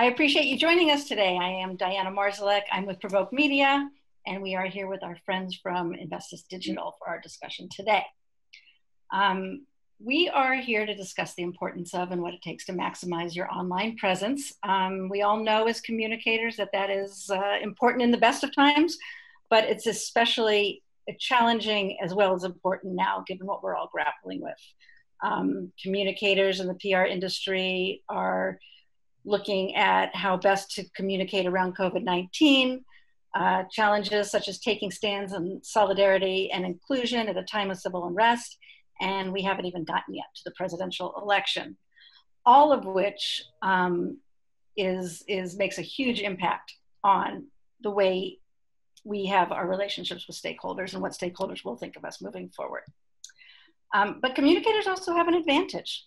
I appreciate you joining us today. I am Diana Marzalek. I'm with Provoke Media, and we are here with our friends from Investis Digital for our discussion today. We are here to discuss the importance of and what it takes to maximize your online presence. We all know as communicators that that is important in the best of times, but it's especially challenging as well as important now, given what we're all grappling with. Communicators in the PR industry are looking at how best to communicate around COVID-19, challenges such as taking stands on solidarity and inclusion at a time of civil unrest, and we haven't even gotten yet to the presidential election, all of which makes a huge impact on the way we have our relationships with stakeholders and what stakeholders will think of us moving forward. But communicators also have an advantage.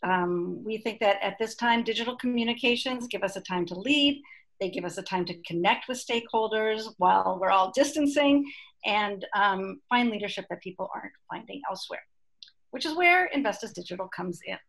We think that at this time, digital communications give us a time to lead. They give us a time to connect with stakeholders while we're all distancing and find leadership that people aren't finding elsewhere, which is where Investis Digital comes in.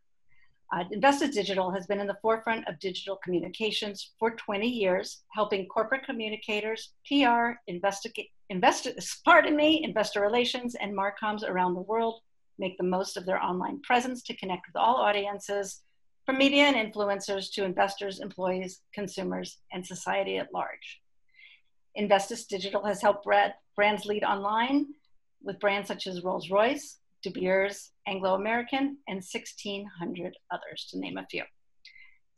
Investis Digital has been in the forefront of digital communications for 20 years, helping corporate communicators, PR, investor relations, and marcoms around the world make the most of their online presence to connect with all audiences, from media and influencers to investors, employees, consumers, and society at large. Investis Digital has helped brands lead online with brands such as Rolls-Royce, De Beers, Anglo American, and 1,600 others, to name a few.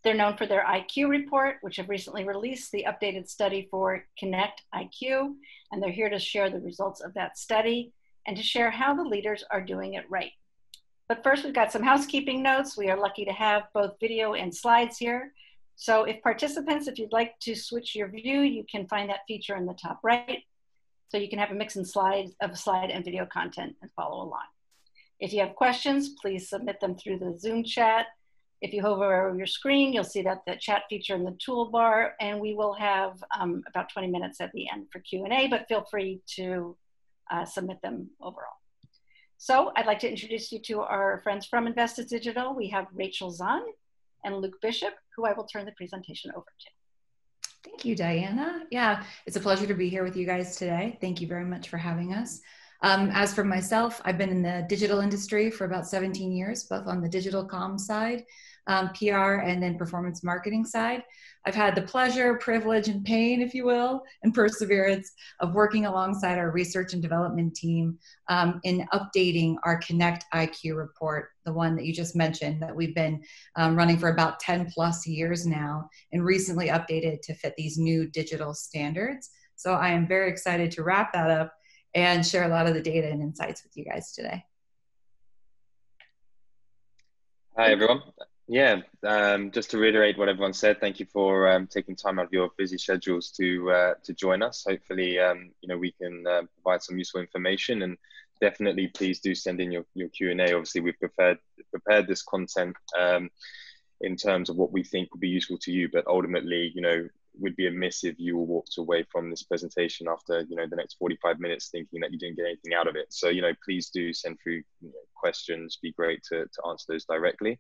They're known for their IQ report, which have recently released the updated study for Connect IQ, and they're here to share the results of that study and to share how the leaders are doing it right. But first, we've got some housekeeping notes. We are lucky to have both video and slides here. So if participants, if you'd like to switch your view, you can find that feature in the top right. So you can have a mix and slides of slide and video content and follow along. If you have questions, please submit them through the Zoom chat. If you hover over your screen, you'll see that the chat feature in the toolbar, and we will have about 20 minutes at the end for Q&A, but feel free to submit them overall. So I'd like to introduce you to our friends from Investis Digital. We have Rachael Zahn and Luke Bishop, who I will turn the presentation over to. Thank you, Diana. Yeah, it's a pleasure to be here with you guys today. Thank you very much for having us. As for myself, I've been in the digital industry for about 17 years, both on the digital comm side, PR, and then performance marketing side. I've had the pleasure, privilege, and pain, if you will, and perseverance of working alongside our research and development team in updating our Connect IQ report, the one that you just mentioned that we've been running for about 10 plus years now, and recently updated to fit these new digital standards. So I am very excited to wrap that up and share a lot of the data and insights with you guys today. Hi, everyone. Yeah, just to reiterate what everyone said, thank you for taking time out of your busy schedules to join us. Hopefully, you know, we can provide some useful information, and definitely please do send in your Q&A. Obviously, we've prepared this content in terms of what we think will be useful to you, but ultimately, you know, would be amiss if you walked away from this presentation after, you know, the next 45 minutes thinking that you didn't get anything out of it. So, you know, please do send through questions. Be great to answer those directly.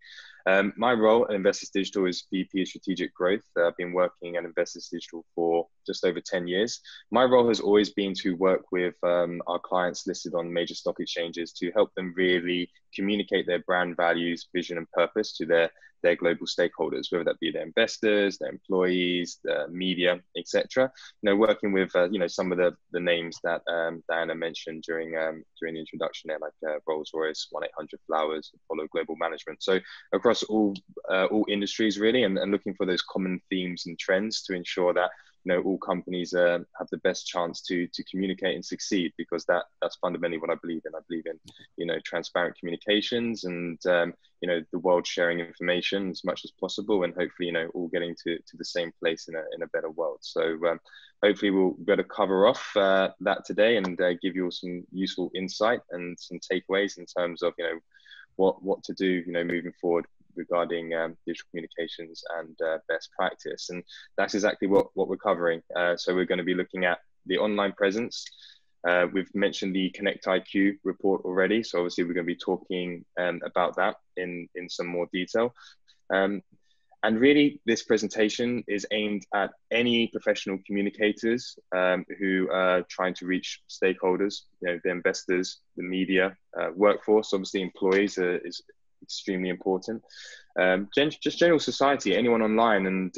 My role at Investis Digital is VP of Strategic Growth. I've been working at Investis Digital for just over 10 years. My role has always been to work with our clients listed on major stock exchanges to help them really communicate their brand values, vision, and purpose to their global stakeholders, whether that be their investors, their employees, the media, etc. You know, working with you know, some of the names that Diana mentioned during the introduction there, like Rolls-Royce, 1-800-Flowers, Apollo Global Management. So across all industries really, and looking for those common themes and trends to ensure that, you know, all companies have the best chance to communicate and succeed, because that's fundamentally what I believe in. I believe in, you know, transparent communications and, you know, the world sharing information as much as possible, and hopefully, you know, all getting to the same place in a better world. So hopefully we'll be able to cover off that today and give you all some useful insight and some takeaways in terms of, you know, what to do, you know, moving forward regarding digital communications and best practice. And that's exactly what we're covering. So we're going to be looking at the online presence. We've mentioned the Connect IQ report already. So obviously we're going to be talking about that in some more detail. And really, this presentation is aimed at any professional communicators who are trying to reach stakeholders, you know, the investors, the media, workforce, obviously employees is extremely important. Just general society, anyone online,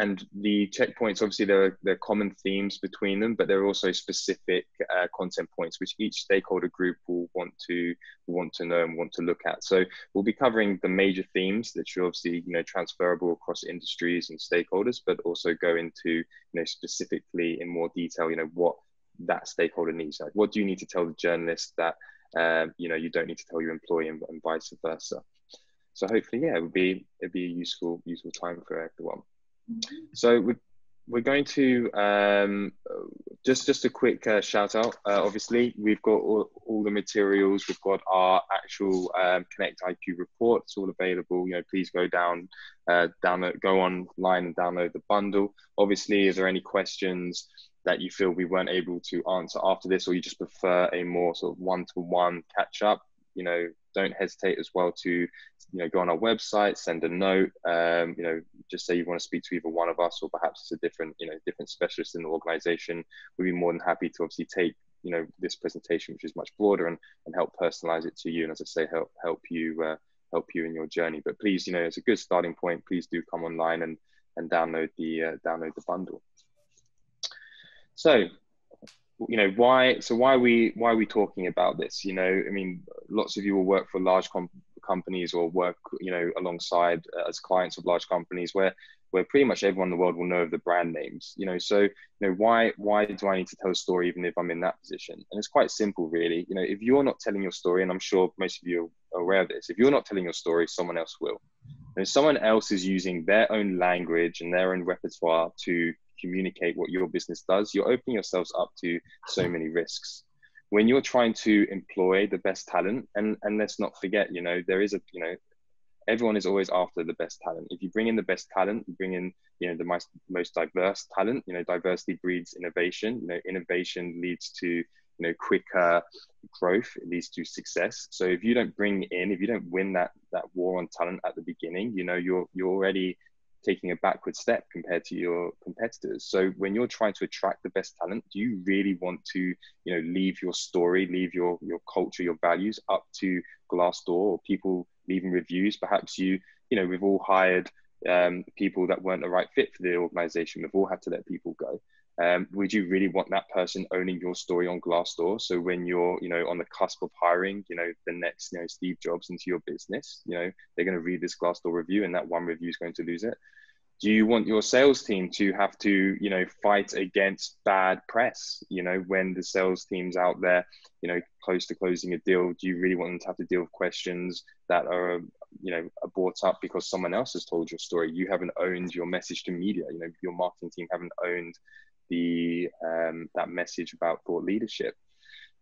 and the checkpoints, obviously there are common themes between them, but there are also specific content points which each stakeholder group will want to know and want to look at. So we'll be covering the major themes that are obviously, you know, transferable across industries and stakeholders, but also go into, you know, specifically in more detail, you know, what that stakeholder needs. Like, what do you need to tell the journalist that you know, you don't need to tell your employee, and vice versa. So hopefully, yeah, it'd be a useful time for everyone. So we're going to just a quick shout out. Obviously, we've got all the materials. We've got our actual Connect IQ report. It's all available. You know, please go down, go online and download the bundle. Obviously, if there are any questions that you feel we weren't able to answer after this, or you just prefer a more sort of one-to-one catch up, you know, don't hesitate as well to, you know, go on our website, send a note, you know, just say you want to speak to either one of us, or perhaps it's a different, you know, different specialist in the organization. We'd be more than happy to obviously take, you know, this presentation, which is much broader, and help personalize it to you. And as I say, help you in your journey. But please, you know, it's a good starting point. Please do come online and download the bundle. So, you know, why are we talking about this? You know, I mean, lots of you will work for large companies or work, you know, alongside as clients of large companies where pretty much everyone in the world will know of the brand names, you know. So, you know, why do I need to tell a story even if I'm in that position? And it's quite simple, really. You know, if you're not telling your story, and I'm sure most of you are aware of this, if you're not telling your story, someone else will. And if someone else is using their own language and their own repertoire to communicate what your business does, you're opening yourselves up to so many risks. When you're trying to employ the best talent, and let's not forget, you know, there is a, you know, everyone is always after the best talent. If you bring in the best talent, you bring in, you know, the most diverse talent. You know, diversity breeds innovation. You know, innovation leads to, you know, quicker growth. It leads to success. So if you don't win that war on talent at the beginning, you know, you're already taking a backward step compared to your competitors. So when you're trying to attract the best talent, do you really want to, you know, leave your story, leave your culture, your values up to Glassdoor or people leaving reviews? Perhaps you know, we've all hired people that weren't the right fit for the organization. We've all had to let people go. Would you really want that person owning your story on Glassdoor? So when you're, you know, on the cusp of hiring, you know, the next, you know, Steve Jobs into your business, you know, they're going to read this Glassdoor review, and that one review is going to lose it. Do you want your sales team to have to, you know, fight against bad press? You know, when the sales team's out there, you know, close to closing a deal, do you really want them to have to deal with questions that are, you know, brought up because someone else has told your story? You haven't owned your message to media. You know, your marketing team haven't owned the that message about thought leadership.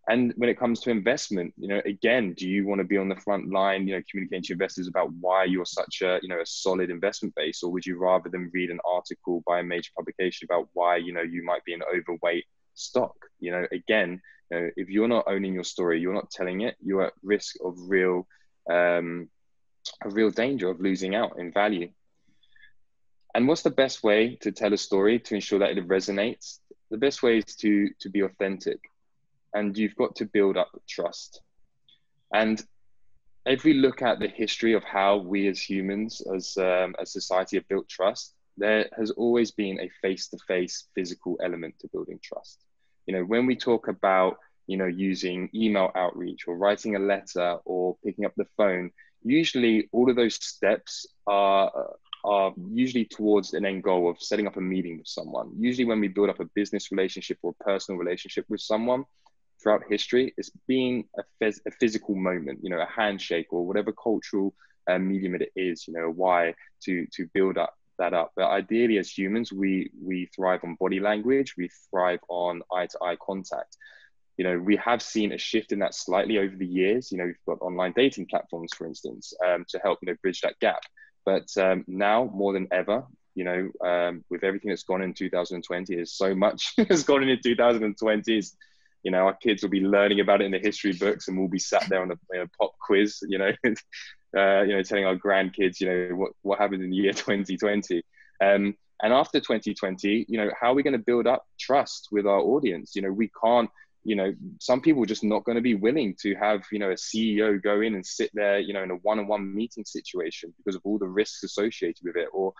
And when it comes to investment, you know, again, do you want to be on the front line, you know, communicating to investors about why you're such a, you know, a solid investment base? Or would you rather them read an article by a major publication about why, you know, you might be an overweight stock? You know, again, you know, if you're not owning your story, you're not telling it, you're at risk of real danger of losing out in value. And what's the best way to tell a story to ensure that it resonates? The best way is to be authentic. And you've got to build up trust. And if we look at the history of how we as humans, as society have built trust, there has always been a face-to-face physical element to building trust. You know, when we talk about, you know, using email outreach or writing a letter or picking up the phone, usually all of those steps are usually towards an end goal of setting up a meeting with someone. Usually when we build up a business relationship or a personal relationship with someone throughout history, it's been a physical moment, you know, a handshake or whatever cultural medium it is, you know, why to build up that up. But ideally as humans, we thrive on body language, we thrive on eye-to-eye contact. You know, we have seen a shift in that slightly over the years. You know, we've got online dating platforms, for instance, to help, you know, bridge that gap. But now more than ever, you know, with everything that's gone in 2020, there's so much has gone in 2020. You know, our kids will be learning about it in the history books, and we'll be sat there on a pop quiz, you know, telling our grandkids, what happened in the year 2020. And after 2020, how are we going to build up trust with our audience? We can't, some people are just not going to be willing to have, a CEO go in and sit there, in a one-on-one meeting situation because of all the risks associated with it. Or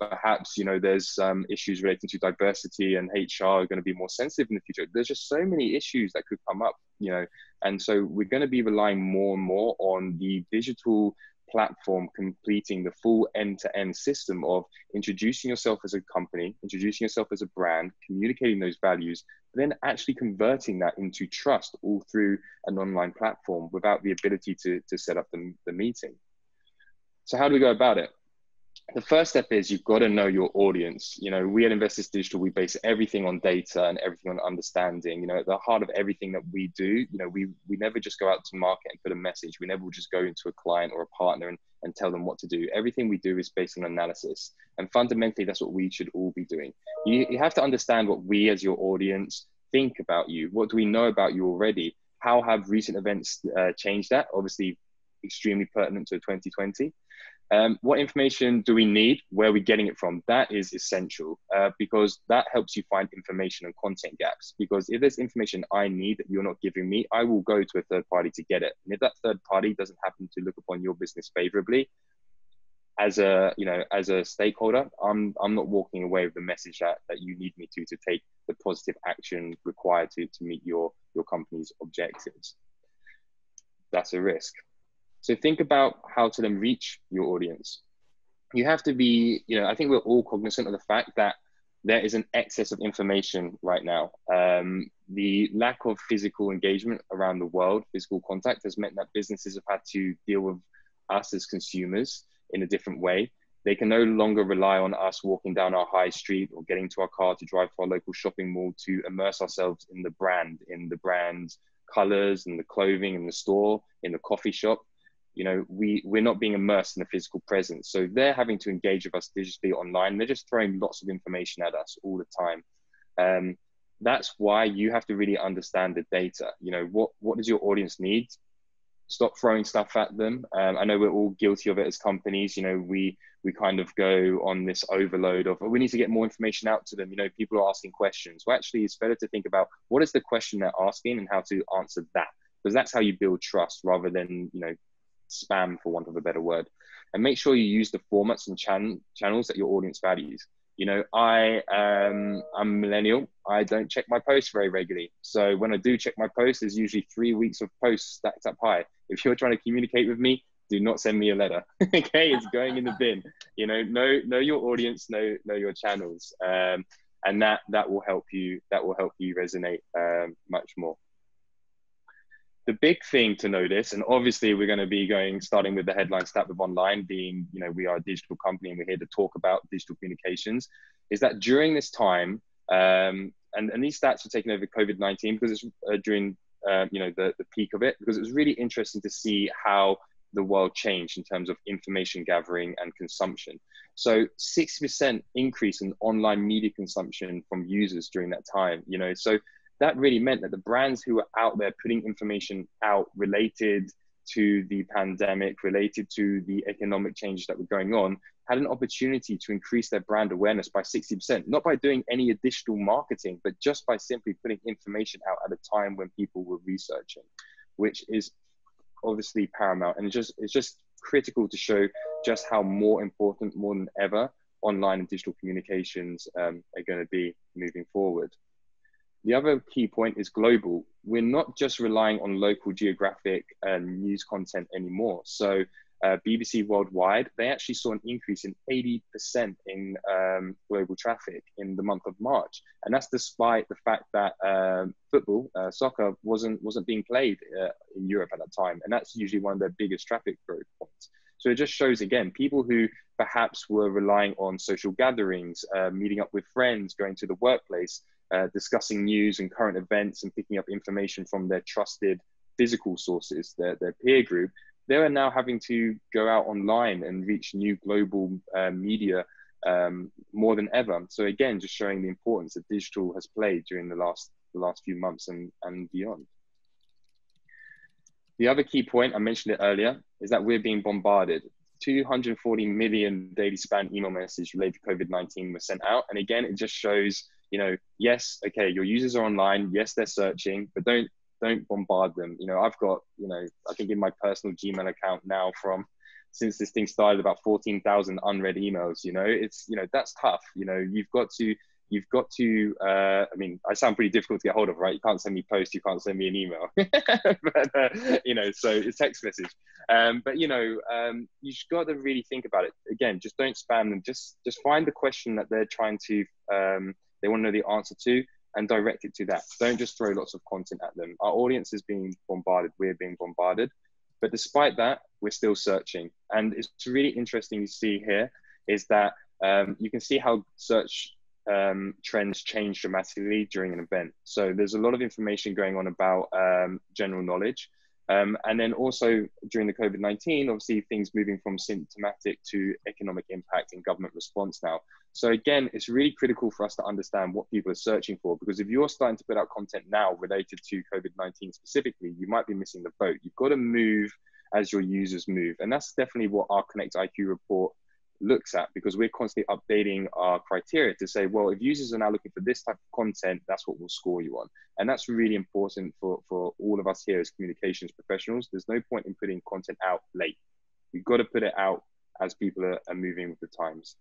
perhaps, there's issues relating to diversity and HR are going to be more sensitive in the future. There's just so many issues that could come up, and so we're going to be relying more and more on the digital platform completing the full end-to-end system of introducing yourself as a company, introducing yourself as a brand, communicating those values, then actually converting that into trust all through an online platform without the ability to set up the meeting. So how do we go about it? The first step is you've got to know your audience. We at Investis Digital, we base everything on data and everything on understanding. At the heart of everything that we do, we never just go out to market and put a message. We never will just go into a client or a partner and tell them what to do. Everything we do is based on analysis. And fundamentally, that's what we should all be doing. You have to understand what we as your audience think about you. What do we know about you already? How have recent events changed that? Obviously, extremely pertinent to 2020. What information do we need? Where are we getting it from? That is essential because that helps you find information and content gaps. Because if there's information I need that you're not giving me, I will go to a third party to get it. And if that third party doesn't happen to look upon your business favorably, as a stakeholder, I'm not walking away with the message that you need me to take the positive action required to meet your company's objectives. That's a risk. So think about how to then reach your audience. You have to be, I think we're all cognizant of the fact that there is an excess of information right now. The lack of physical engagement around the world, physical contact, has meant that businesses have had to deal with us as consumers in a different way. They can no longer rely on us walking down our high street or getting to our car to drive to our local shopping mall to immerse ourselves in the brand colors and the clothing in the store, in the coffee shop. We're not being immersed in the physical presence. So they're having to engage with us digitally online. They're just throwing lots of information at us all the time. That's why you have to really understand the data. What does your audience need? Stop throwing stuff at them. I know we're all guilty of it as companies. We kind of go on this overload of, we need to get more information out to them. People are asking questions. Well, actually, it's better to think about what is the question they're asking and how to answer that. Because that's how you build trust rather than, spam, for want of a better word. And make sure you use the formats and channels that your audience values. I'm a millennial. I don't check my posts very regularly. So when I do check my posts, there's usually 3 weeks of posts stacked up high. If you're trying to communicate with me, do not send me a letter. Okay, it's going in the bin. Know your audience, know your channels, and that will help you. That will help you resonate much more. The big thing to notice, and obviously we're going to be starting with the headline stat with online being, we are a digital company and we're here to talk about digital communications, is that during this time, and these stats are taken over COVID-19 because it's during, the peak of it, because it was really interesting to see how the world changed in terms of information gathering and consumption. So 60% increase in online media consumption from users during that time, so that really meant that the brands who were out there putting information out related to the pandemic, related to the economic changes that were going on, had an opportunity to increase their brand awareness by 60%, not by doing any additional marketing, but just by simply putting information out at a time when people were researching, which is obviously paramount. And it's just critical to show just how more important, more than ever, online and digital communications are going to be moving forward. The other key point is global. We're not just relying on local geographic news content anymore. So BBC Worldwide, they actually saw an increase in 80% in global traffic in the month of March. And that's despite the fact that football, soccer, wasn't being played in Europe at that time. And that's usually one of their biggest traffic growth points. So it just shows, again, people who perhaps were relying on social gatherings, meeting up with friends, going to the workplace, discussing news and current events and picking up information from their trusted physical sources, their peer group, they are now having to go out online and reach new global media more than ever. So again, just showing the importance that digital has played during the last few months and beyond. The other key point, I mentioned it earlier, is that we're being bombarded. 240 million daily spam email messages related to COVID-19 were sent out. And again, it just shows, you know, yes, okay, your users are online. Yes, they're searching, but don't bombard them. You know, I've got, you know, I think in my personal Gmail account now from, since this thing started, about 14,000 unread emails. You know, it's, you know, that's tough. You know, you've got to, I mean, I sound pretty difficult to get hold of, right? You can't send me post, you can't send me an email, but, you know, so it's text message. But you know, you've got to really think about it. Again, just don't spam them. Just find the question that they're trying to, they want to know the answer to, and direct it to that. Don't just throw lots of content at them. Our audience is being bombarded. We're being bombarded. But despite that, we're still searching. And it's really interesting to see here is that you can see how search trends change dramatically during an event. So there's a lot of information going on about general knowledge. And then also during the COVID-19, obviously things moving from symptomatic to economic impact and government response now. So again, it's really critical for us to understand what people are searching for, because if you're starting to put out content now related to COVID-19 specifically, you might be missing the boat. You've got to move as your users move. And that's definitely what our Connect IQ report looks at, because we're constantly updating our criteria to say, well, if users are now looking for this type of content, that's what we'll score you on. And that's really important for all of us here as communications professionals. There's no point in putting content out late. You've got to put it out as people are moving with the times.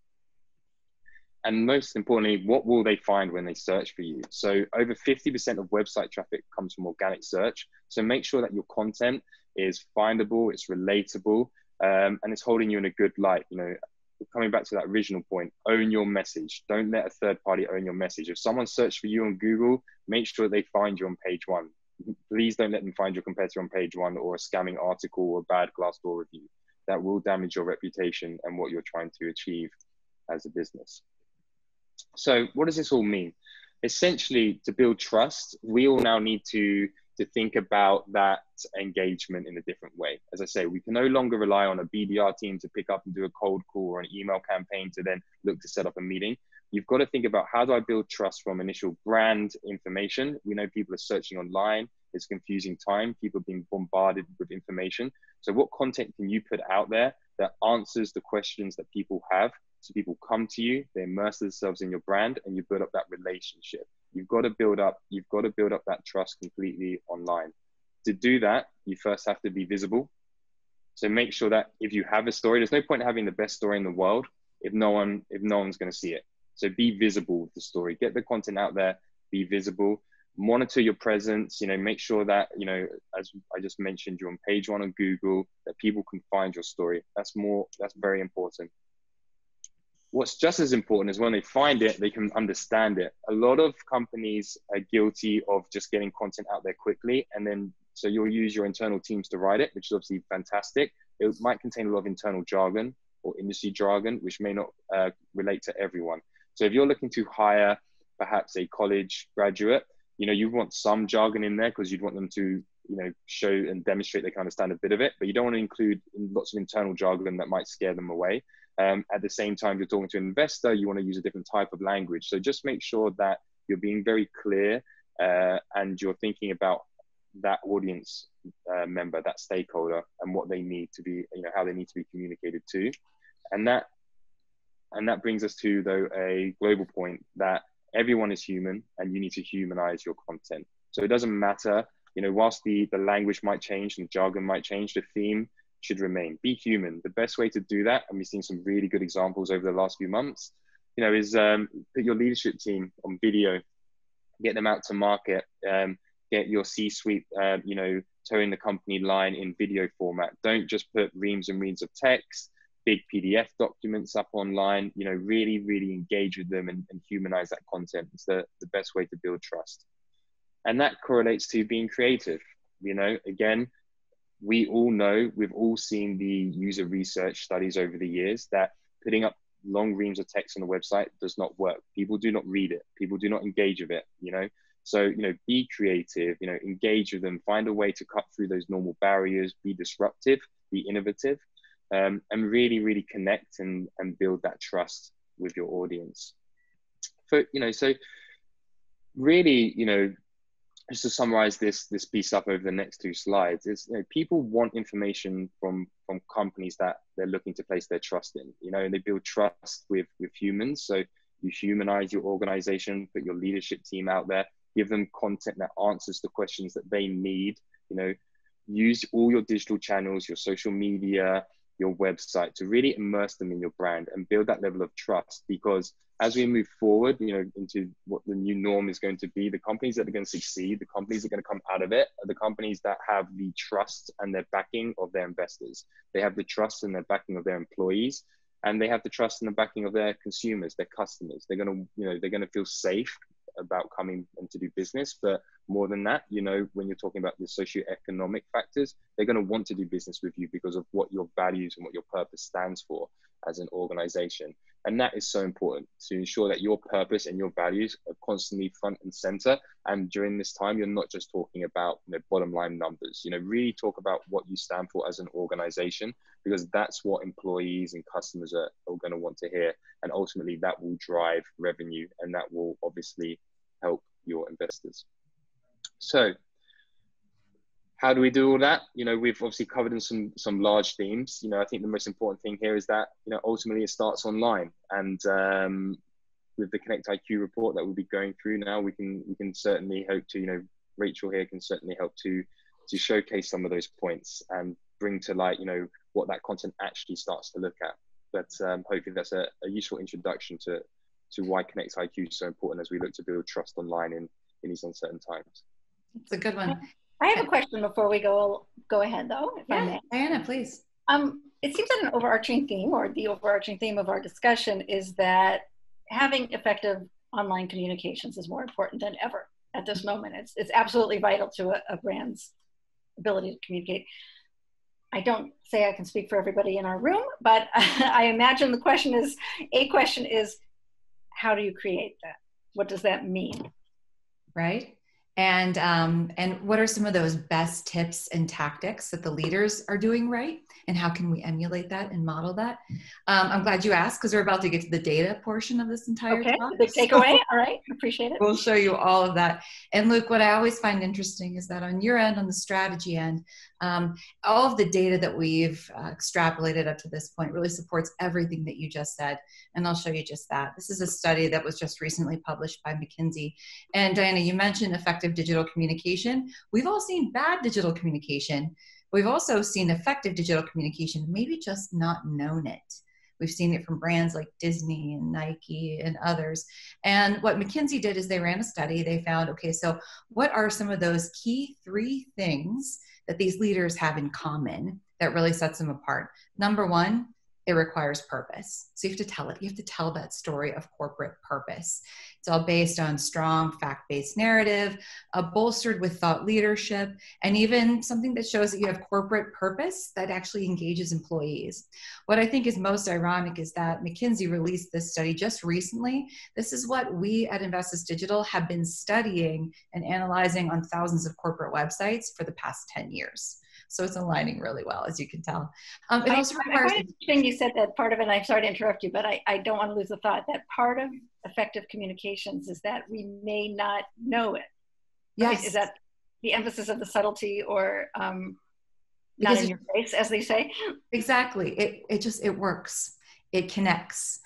And most importantly, what will they find when they search for you? So over 50% of website traffic comes from organic search. So make sure that your content is findable, it's relatable, and it's holding you in a good light. You know, coming back to that original point, own your message. Don't let a third party own your message. If someone searched for you on Google, make sure they find you on page one. Please don't let them find your competitor on page one, or a scamming article, or a bad Glassdoor review. That will damage your reputation and what you're trying to achieve as a business. So what does this all mean? Essentially, to build trust, we all now need to think about that engagement in a different way. As I say, we can no longer rely on a BDR team to pick up and do a cold call or an email campaign to then look to set up a meeting. You've got to think about, how do I build trust from initial brand information? We know people are searching online. It's confusing time. People are being bombarded with information. So what content can you put out there that answers the questions that people have? So people come to you, they immerse themselves in your brand, and you build up that relationship. You've got to build up that trust completely online. To do that, you first have to be visible. So make sure that if you have a story, there's no point in having the best story in the world if no one's going to see it. So be visible with the story. Get the content out there, be visible, monitor your presence, you know, make sure that, you know, as I just mentioned, you're on page one on Google, that people can find your story. That's very important. What's just as important is when they find it, they can understand it. A lot of companies are guilty of just getting content out there quickly. And then, so you'll use your internal teams to write it, which is obviously fantastic. It might contain a lot of internal jargon or industry jargon, which may not relate to everyone. So if you're looking to hire perhaps a college graduate, you know, you want some jargon in there because you'd want them to, you know, show and demonstrate they can understand a bit of it, but you don't want to include lots of internal jargon that might scare them away. At the same time, you're talking to an investor, you want to use a different type of language. So just make sure that you're being very clear and you're thinking about that audience member, that stakeholder, and what they need to be, you know, how they need to be communicated to. And that brings us to, though, a global point that everyone is human and you need to humanize your content. So it doesn't matter, you know, whilst the language might change and the jargon might change, the theme should remain. Be human. The best way to do that, and we've seen some really good examples over the last few months, you know, is put your leadership team on video, get them out to market, get your C-suite, you know, towing the company line in video format. Don't just put reams and reams of text, big PDF documents up online, you know, really, really engage with them and humanize that content. It's the best way to build trust. And that correlates to being creative. You know, again, we all know, we've all seen the user research studies over the years that putting up long reams of text on the website does not work. People do not read it. People do not engage with it, you know? So, you know, be creative, you know, engage with them, find a way to cut through those normal barriers, be disruptive, be innovative, and really, really connect and build that trust with your audience. So, you know, really, you know, just to summarize this piece up over the next two slides, is people want information from companies that they're looking to place their trust in. And they build trust with humans. So you humanize your organization, put your leadership team out there, give them content that answers the questions that they need. Use all your digital channels, your social media, your website to really immerse them in your brand and build that level of trust. Because as we move forward, into what the new norm is going to be, the companies that are going to succeed, the companies that are going to come out of it, are the companies that have the trust and their backing of their investors. They have the trust and their backing of their employees, and they have the trust and the backing of their consumers, their customers. They're going to, they're going to feel safe about coming and to do business. But more than that, when you're talking about the socioeconomic factors, they're going to want to do business with you because of what your values and what your purpose stands for as an organization. And that is so important, to ensure that your purpose and your values are constantly front and center. And during this time, you're not just talking about bottom line numbers, really talk about what you stand for as an organization, because that's what employees and customers are going to want to hear. And ultimately that will drive revenue, and that will obviously help your investors. So how do we do all that? We've obviously covered in some large themes. I think the most important thing here is that, ultimately it starts online. And with the Connect IQ report that we'll be going through now, we can certainly hope to, Rachael here can certainly help to showcase some of those points and bring to light, what that content actually starts to look at. But hopefully that's a useful introduction to why Connect IQ is so important as we look to build trust online in these uncertain times. It's a good one. I have a question before we go ahead, though, if I may. Diana, please. It seems that an overarching theme, or the overarching theme of our discussion, is that having effective online communications is more important than ever at this moment. It's absolutely vital to a brand's ability to communicate. I don't say I can speak for everybody in our room, but I imagine a question is, how do you create that? What does that mean? Right. And what are some of those best tips and tactics that the leaders are doing right? And how can we emulate that and model that? I'm glad you asked, because we're about to get to the data portion of this entire talk. Okay, big takeaway, all right, appreciate it. We'll show you all of that. And Luke, what I always find interesting is that on your end, on the strategy end, all of the data that we've extrapolated up to this point really supports everything that you just said. And I'll show you just that. This is a study that was just recently published by McKinsey. And Diana, you mentioned effective digital communication. We've all seen bad digital communication. We've also seen effective digital communication, maybe just not known it. We've seen it from brands like Disney and Nike and others. And what McKinsey did is they ran a study. They found, okay, so what are some of those key three things that these leaders have in common that really sets them apart? Number one, it requires purpose. So you have to tell it. You have to tell that story of corporate purpose. It's all based on strong fact-based narrative, bolstered with thought leadership, and even something that shows that you have corporate purpose that actually engages employees. What I think is most ironic is that McKinsey released this study just recently. This is what we at Investis Digital have been studying and analyzing on thousands of corporate websites for the past 10 years. So it's aligning really well, as you can tell. It also requires. You said that part of it, and I'm sorry to interrupt you, but I don't want to lose the thought that part of effective communications is that we may not know it. Yes. Right? Is that the emphasis of the subtlety, or not in your face, as they say? Exactly. It works. It connects.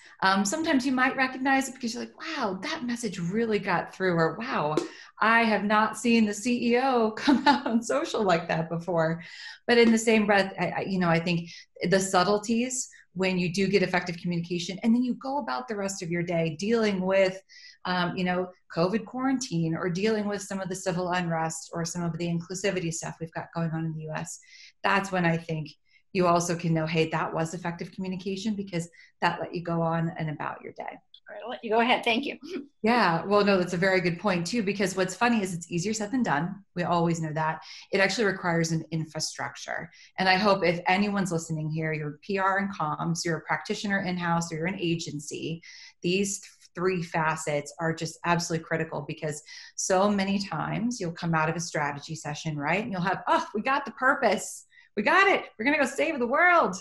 Sometimes you might recognize it because you're like, wow, that message really got through, or wow, I have not seen the CEO come out on social like that before. But in the same breath, I think the subtleties when you do get effective communication, and then you go about the rest of your day dealing with, COVID quarantine, or dealing with some of the civil unrest, or some of the inclusivity stuff we've got going on in the US. That's when I think you also can know, hey, that was effective communication, because that let you go on and about your day. All right, I'll let you go ahead. Thank you. Yeah, well, no, that's a very good point too, because what's funny is it's easier said than done. We always know that. It actually requires an infrastructure. And I hope if anyone's listening here, you're PR and comms, you're a practitioner in-house, or you're an agency, these three facets are just absolutely critical, because so many times you'll come out of a strategy session, right? And you'll have, oh, we got the purpose. We got it. We're going to go save the world.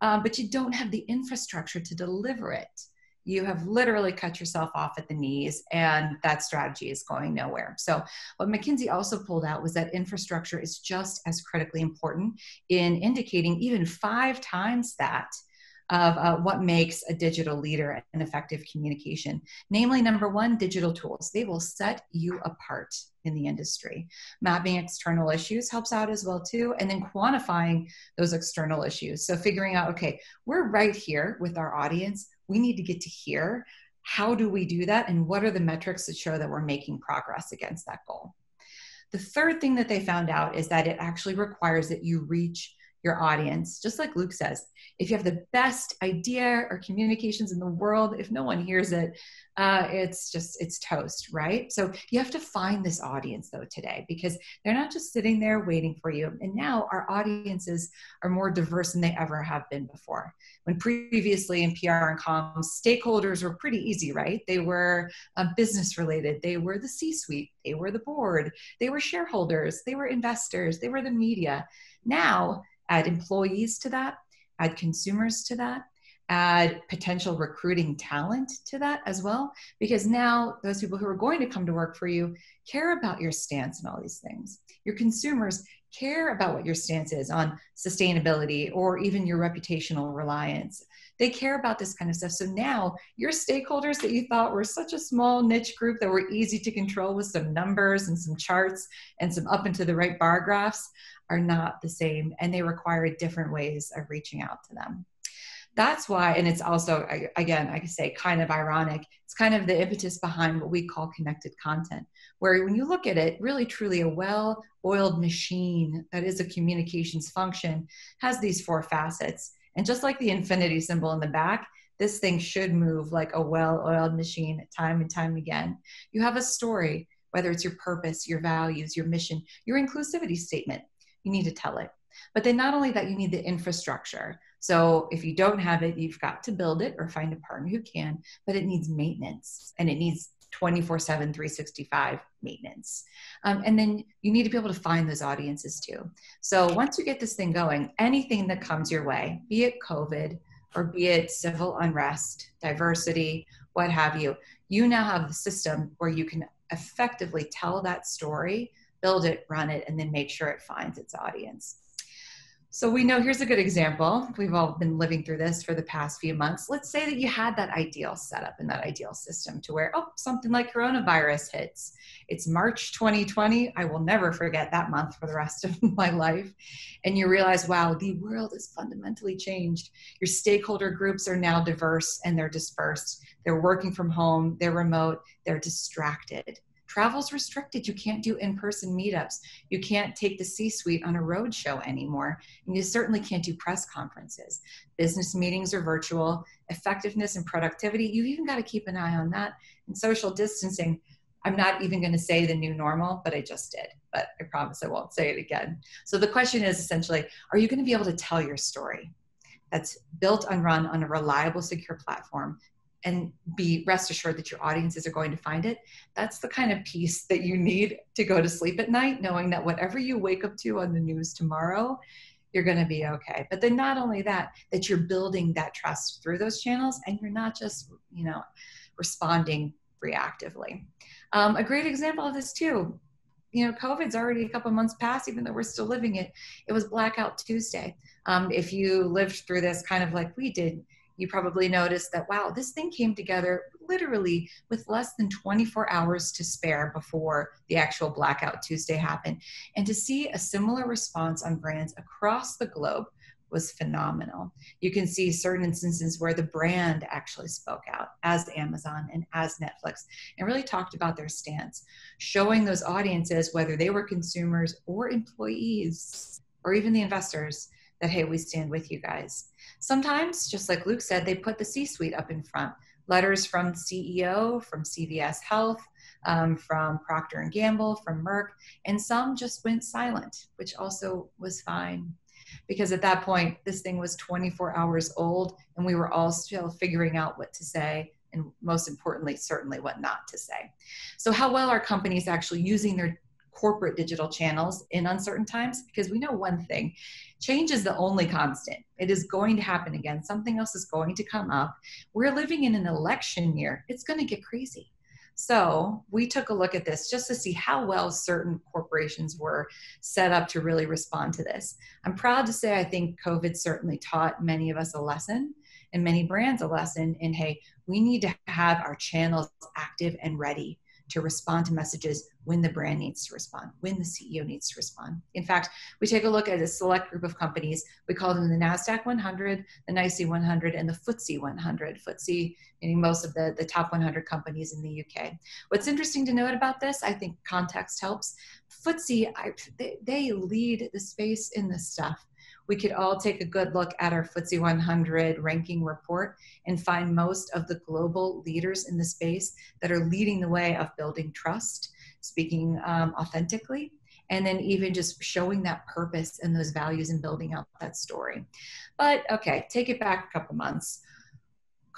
But you don't have the infrastructure to deliver it. you have literally cut yourself off at the knees, and that strategy is going nowhere. So what McKinsey also pulled out was that infrastructure is just as critically important, in indicating even 5 times that of what makes a digital leader an effective communication. Namely, number 1, digital tools. They will set you apart in the industry. Mapping external issues helps out as well too, and then quantifying those external issues. So figuring out, okay, we're right here with our audience. We need to get to here. How do we do that? And what are the metrics that show that we're making progress against that goal? The third thing that they found out is that it actually requires that you reach your audience. Just like Luke says, if you have the best idea or communications in the world, if no one hears it, it's toast, right? So you have to find this audience though today, because they're not just sitting there waiting for you. And now our audiences are more diverse than they ever have been before. When previously in PR and comms, stakeholders were pretty easy, right? They were business related. They were the C-suite. They were the board. They were shareholders. They were investors. They were the media. Now, add employees to that, add consumers to that, add potential recruiting talent to that as well, because now those people who are going to come to work for you care about your stance and all these things. Your consumers care about what your stance is on sustainability or even your reputational reliance. They care about this kind of stuff. So now your stakeholders that you thought were such a small niche group that were easy to control with some numbers and some charts and some up and to the right bar graphs are not the same, and they require different ways of reaching out to them. That's why, and it's also, again, I could say kind of ironic, it's kind of the impetus behind what we call connected content, where when you look at it, really truly a well-oiled machine that is a communications function has these 4 facets. And just like the infinity symbol in the back, this thing should move like a well-oiled machine time and time again. You have a story, whether it's your purpose, your values, your mission, your inclusivity statement, you need to tell it. But then not only that, you need the infrastructure. So if you don't have it, you've got to build it or find a partner who can, but it needs maintenance, and it needs 24/7, 365 maintenance. And then you need to be able to find those audiences too. So once you get this thing going, anything that comes your way, be it COVID or be it civil unrest, diversity, what have you, you now have the system where you can effectively tell that story, build it, run it, and then make sure it finds its audience. So we know, here's a good example. We've all been living through this for the past few months. Let's say that you had that ideal setup and that ideal system to where, oh, something like coronavirus hits. It's March 2020. I will never forget that month for the rest of my life. And you realize, wow, the world has fundamentally changed. Your stakeholder groups are now diverse and they're dispersed. They're working from home, they're remote, they're distracted. Travel's restricted. You can't do in-person meetups. You can't take the C-suite on a roadshow anymore. And you certainly can't do press conferences. Business meetings are virtual. Effectiveness and productivity, you've even got to keep an eye on that. And social distancing, I'm not even going to say the new normal, but I just did. But I promise I won't say it again. So the question is essentially, are you going to be able to tell your story that's built and run on a reliable, secure platform, and be rest assured that your audiences are going to find it? That's the kind of piece that you need to go to sleep at night, knowing that whatever you wake up to on the news tomorrow, you're gonna be okay. But then not only that, that you're building that trust through those channels, and you're not just, you know, responding reactively. A great example of this too, you know, COVID's already a couple months past, even though we're still living it. It was Blackout Tuesday. If you lived through this kind of like we did, you probably noticed that, wow, this thing came together literally with less than 24 hours to spare before the actual Blackout Tuesday happened. And to see a similar response on brands across the globe was phenomenal. You can see certain instances where the brand actually spoke out, as Amazon and as Netflix, and really talked about their stance, showing those audiences, whether they were consumers or employees or even the investors, that, hey, we stand with you guys. Sometimes, just like Luke said, they put the C-suite up in front. Letters from CEO, from CVS Health, from Procter and Gamble, from Merck, and some just went silent, which also was fine. Because at that point, this thing was 24 hours old, and we were all still figuring out what to say, and most importantly, certainly what not to say. So how well are companies actually using their corporate digital channels in uncertain times, because we know one thing, change is the only constant. It is going to happen again. Something else is going to come up. We're living in an election year. It's going to get crazy. So we took a look at this just to see how well certain corporations were set up to really respond to this. I'm proud to say I think COVID certainly taught many of us a lesson and many brands a lesson in, hey, we need to have our channels active and ready to respond to messages when the brand needs to respond, when the CEO needs to respond. In fact, we take a look at a select group of companies. We call them the NASDAQ 100, the NYSE 100, and the FTSE 100. FTSE meaning most of the top 100 companies in the UK. What's interesting to note about this, I think context helps. FTSE, they lead the space in this stuff. We could all take a good look at our FTSE 100 ranking report and find most of the global leaders in the space that are leading the way of building trust, speaking authentically, and then even just showing that purpose and those values and building out that story. But okay, take it back a couple months.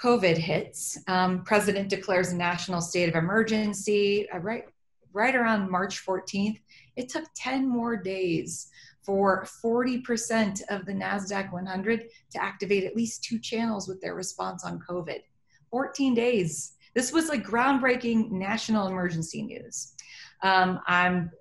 COVID hits. President declares a national state of emergency right around March 14th. It took 10 more days for 40% of the NASDAQ 100 to activate at least 2 channels with their response on COVID. 14 days. This was like groundbreaking national emergency news. I'm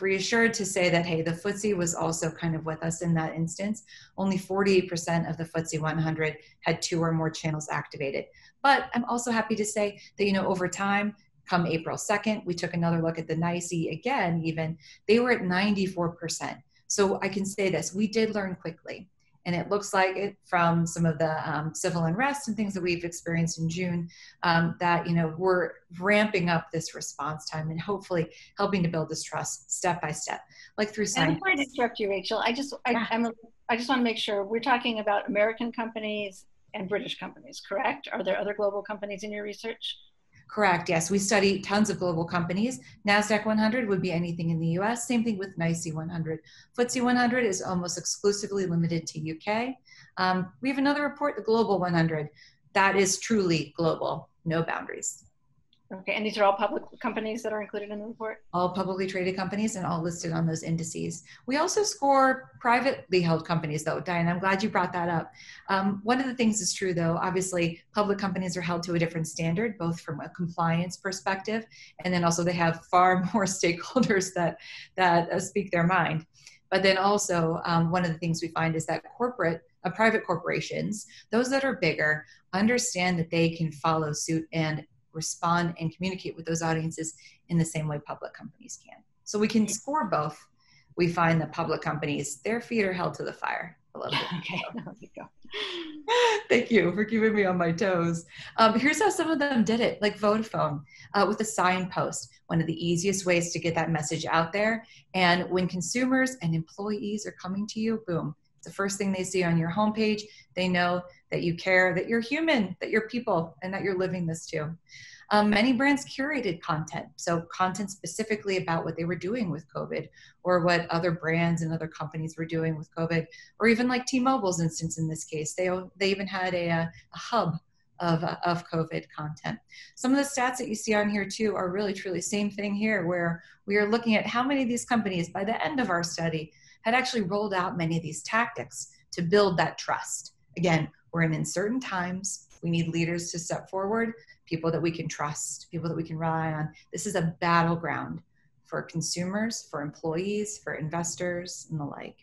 reassured to say that, hey, the FTSE was also kind of with us in that instance. Only 48% of the FTSE 100 had 2 or more channels activated. But I'm also happy to say that, you know, over time, come April 2nd, we took another look at the NYSE again, even, they were at 94%. So I can say this, we did learn quickly, and it looks like it from some of the civil unrest and things that we've experienced in June that, you know, we're ramping up this response time and hopefully helping to build this trust step by step, like through science. And before I interrupt you, Rachel, I just want to make sure we're talking about American companies and British companies, correct? Are there other global companies in your research? Correct. Yes, we study tons of global companies. NASDAQ 100 would be anything in the US. Same thing with NYSE 100. FTSE 100 is almost exclusively limited to UK. We have another report, the Global 100. That is truly global, no boundaries. Okay, and these are all public companies that are included in the report? All publicly traded companies and all listed on those indices. We also score privately held companies though, Diane, I'm glad you brought that up. One of the things is true though, obviously public companies are held to a different standard, both from a compliance perspective, and then also they have far more stakeholders that speak their mind. But then also one of the things we find is that private corporations, those that are bigger, understand that they can follow suit and respond and communicate with those audiences in the same way public companies can. So we can score both. We find that public companies, their feet are held to the fire a little bit. Okay, there you go. Thank you for keeping me on my toes. Here's how some of them did it, like Vodafone, with a signpost, one of the easiest ways to get that message out there. And when consumers and employees are coming to you, boom, the first thing they see on your homepage, they know that you care, that you're human, that you're people, and that you're living this too. Many brands curated content, so content specifically about what they were doing with COVID or what other brands and other companies were doing with COVID, or even like T-Mobile's instance in this case, they even had a hub of COVID content. Some of the stats that you see on here too are really truly same thing here, where we are looking at how many of these companies by the end of our study had actually rolled out many of these tactics to build that trust. Again, we're in uncertain times. We need leaders to step forward, people that we can trust, people that we can rely on. This is a battleground for consumers, for employees, for investors, and the like.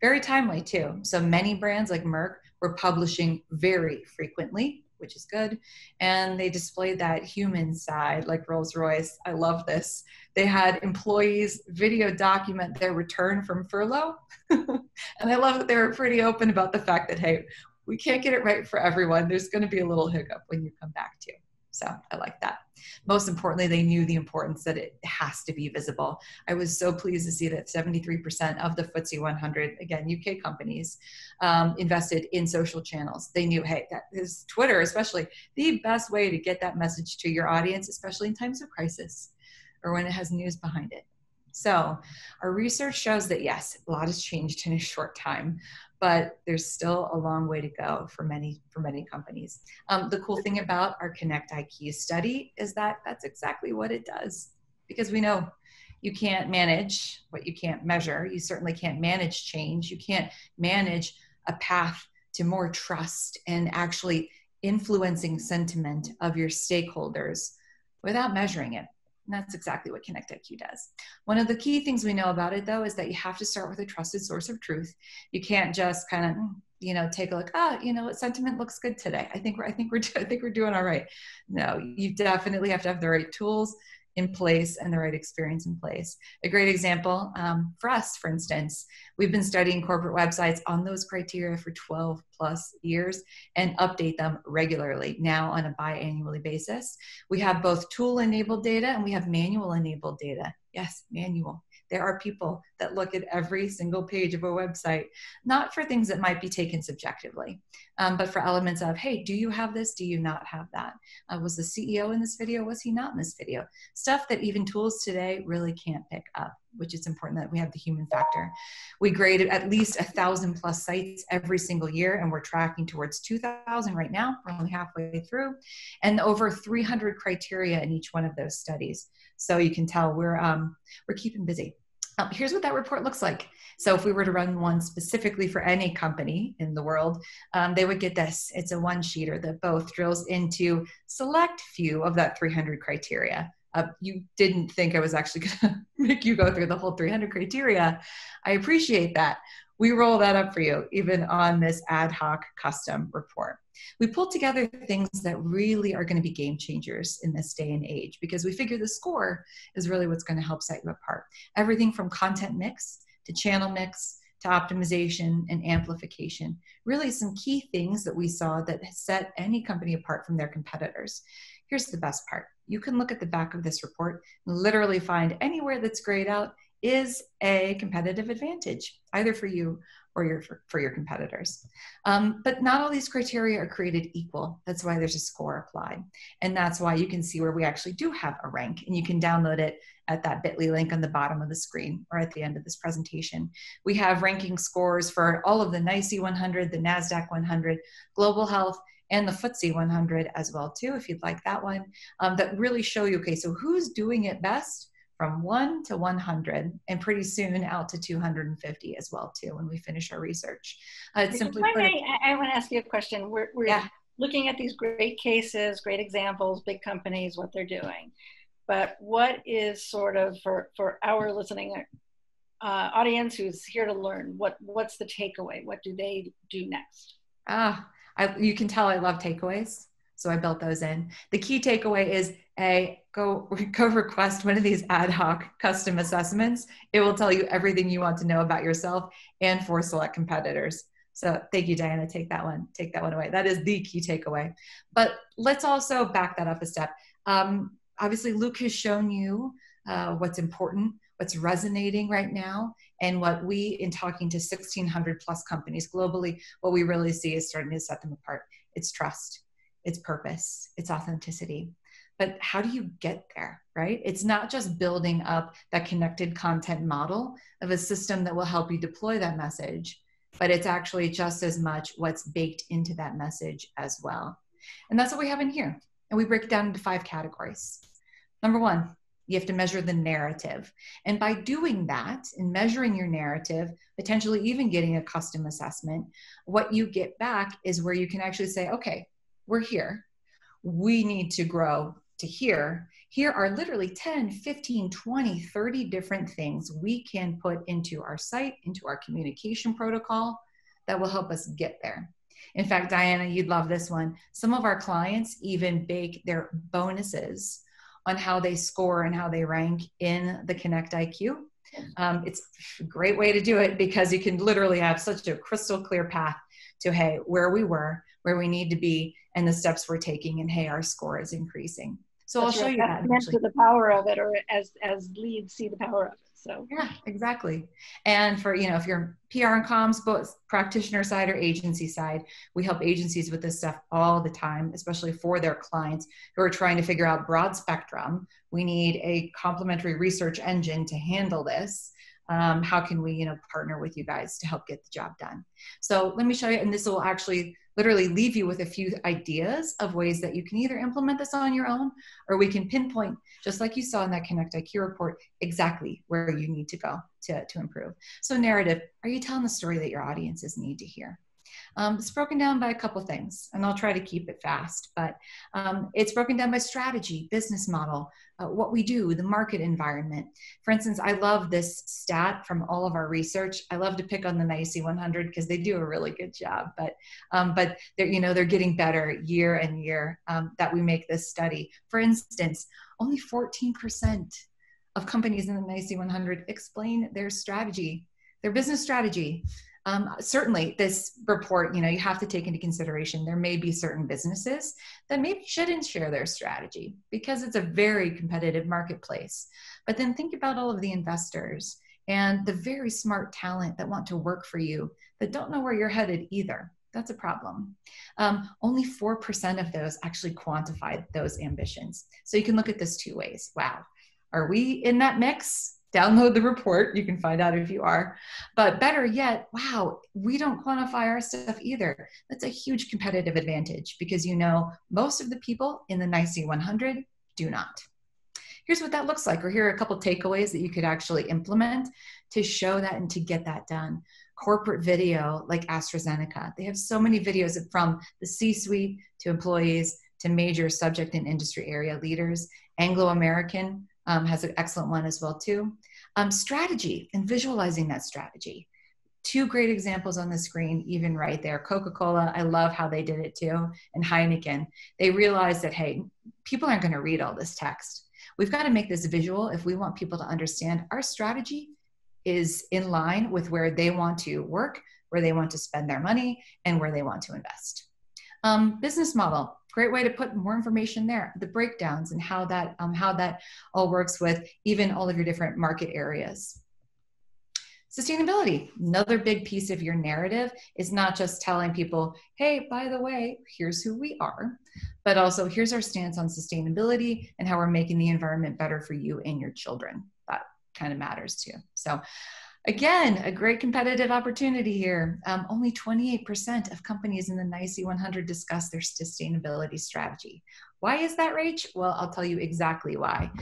Very timely too. So many brands like Merck were publishing very frequently, which is good. And they displayed that human side, like Rolls-Royce. I love this. They had employees video document their return from furlough. And I love that they were pretty open about the fact that, hey, we can't get it right for everyone. There's going to be a little hiccup when you come back to. So I like that. Most importantly, they knew the importance that it has to be visible. I was so pleased to see that 73% of the FTSE 100, again, UK companies, invested in social channels. They knew, hey, that is Twitter, especially the best way to get that message to your audience, especially in times of crisis or when it has news behind it. So our research shows that yes, a lot has changed in a short time, but there's still a long way to go for many companies. The cool thing about our Connect IQ study is that that's exactly what it does, because we know You can't manage what you can't measure. You certainly can't manage change. You can't manage a path to more trust and actually influencing sentiment of your stakeholders without measuring it. And that's exactly what Connect IQ does. One of the key things we know about it, though, is that you have to start with a trusted source of truth. You can't just kind of, you know, take a look, oh, you know what, sentiment looks good today. I think we're doing all right. No, you definitely have to have the right tools in place and the right experience in place. A great example for us, for instance, we've been studying corporate websites on those criteria for 12 plus years and update them regularly now on a biannually basis. We have both tool-enabled data and we have manual-enabled data. Yes, manual. There are people that look at every single page of a website, not for things that might be taken subjectively, but for elements of, hey, do you have this? Do you not have that? Was the CEO in this video? Was he not in this video? Stuff that even tools today really can't pick up, which is important that we have the human factor. We grade at least 1,000 plus sites every single year, and we're tracking towards 2,000 right now. We're only halfway through, and over 300 criteria in each one of those studies. So you can tell we're keeping busy. Here's what that report looks like. So if we were to run one specifically for any company in the world, they would get this. It's a one-sheeter that both drills into select few of that 300 criteria. You didn't think I was actually going to make you go through the whole 300 criteria. I appreciate that. We roll that up for you, even on this ad hoc custom report. We pulled together things that really are going to be game changers in this day and age, because we figure the score is really what's going to help set you apart. Everything from content mix to channel mix to optimization and amplification. Really some key things that we saw that set any company apart from their competitors. Here's the best part. You can look at the back of this report and literally find anywhere that's grayed out is a competitive advantage, either for you or for your competitors. But not all these criteria are created equal. That's why there's a score applied. And that's why you can see where we actually do have a rank, and you can download it at that bit.ly link on the bottom of the screen or at the end of this presentation. We have ranking scores for all of the NYSE 100, the NASDAQ 100, global health, and the FTSE 100 as well too, if you'd like that one, that really show you, okay, so who's doing it best? From 1 to 100, and pretty soon out to 250 as well too when we finish our research. I want to ask you a question. We're looking at these great cases, great examples, big companies, what they're doing. But what is sort of, for our listening audience who's here to learn, what's the takeaway? What do they do next? You can tell I love takeaways. So I built those in. The key takeaway is go request one of these ad hoc custom assessments. It will tell you everything you want to know about yourself and for select competitors. So thank you, Diana. Take that one away. That is the key takeaway. But let's also back that up a step. Obviously, Luke has shown you what's important, what's resonating right now, and what we, in talking to 1,600 plus companies globally, what we really see is starting to set them apart. It's trust. It's purpose, it's authenticity. But how do you get there, right? It's not just building up that connected content model of a system that will help you deploy that message, but it's actually just as much what's baked into that message as well. And that's what we have in here. And we break it down into 5 categories. Number one, you have to measure the narrative. And by doing that and measuring your narrative, potentially even getting a custom assessment, what you get back is where you can actually say, okay, we're here. We need to grow to here. Here are literally 10, 15, 20, 30 different things we can put into our site, into our communication protocol that will help us get there. In fact, Diana, you'd love this one. Some of our clients even bake their bonuses on how they score and how they rank in the Connect IQ. It's a great way to do it because you can literally have such a crystal clear path to, hey, where we were, where we need to be, and the steps we're taking, and hey, our score is increasing. So I'll show you that. To the power of it, or as leads see the power of it. So yeah, exactly. And for, you know, if you're PR and comms, both practitioner side or agency side, we help agencies with this stuff all the time, especially for their clients who are trying to figure out broad spectrum. We need a complementary research engine to handle this. How can we, partner with you guys to help get the job done? So let me show you, and this will actually literally leave you with a few ideas of ways that you can either implement this on your own, or we can pinpoint, just like you saw in that Connect IQ report, exactly where you need to go to improve. So narrative, are you telling the story that your audiences need to hear? It's broken down by a couple things, and I'll try to keep it fast, but it's broken down by strategy, business model, what we do, the market environment. For instance, I love this stat from all of our research. I love to pick on the NYSE 100 because they do a really good job, but they're, they're getting better year and year that we make this study. For instance, only 14% of companies in the NYSE 100 explain their strategy, their business strategy. Certainly this report, you have to take into consideration, there may be certain businesses that maybe shouldn't share their strategy because it's a very competitive marketplace. But then think about all of the investors and the very smart talent that want to work for you that don't know where you're headed either. That's a problem. Only 4% of those actually quantified those ambitions. So you can look at this two ways. Wow, are we in that mix? Download the report, you can find out if you are. But better yet, wow, we don't quantify our stuff either. That's a huge competitive advantage because most of the people in the NYSE 100 do not. Here's what that looks like, or here are a couple takeaways that you could actually implement to show that and to get that done. Corporate video like AstraZeneca, they have so many videos from the C-suite to employees to major subject and industry area leaders. Anglo American has an excellent one as well too. Strategy and visualizing that strategy. Two great examples on the screen, even right there. Coca-Cola, I love how they did it too, and Heineken. They realized that, hey, people aren't going to read all this text. We've got to make this visual if we want people to understand our strategy is in line with where they want to work, where they want to spend their money, and where they want to invest. Business model. Great way to put more information there, the breakdowns and how that all works with even all of your different market areas. Sustainability, another big piece of your narrative is not just telling people, hey, by the way, here's who we are, but also here's our stance on sustainability and how we're making the environment better for you and your children. That kind of matters too. So again, a great competitive opportunity here. Only 28% of companies in the NYSE 100 discuss their sustainability strategy. Why is that, Rach? Well, I'll tell you exactly why.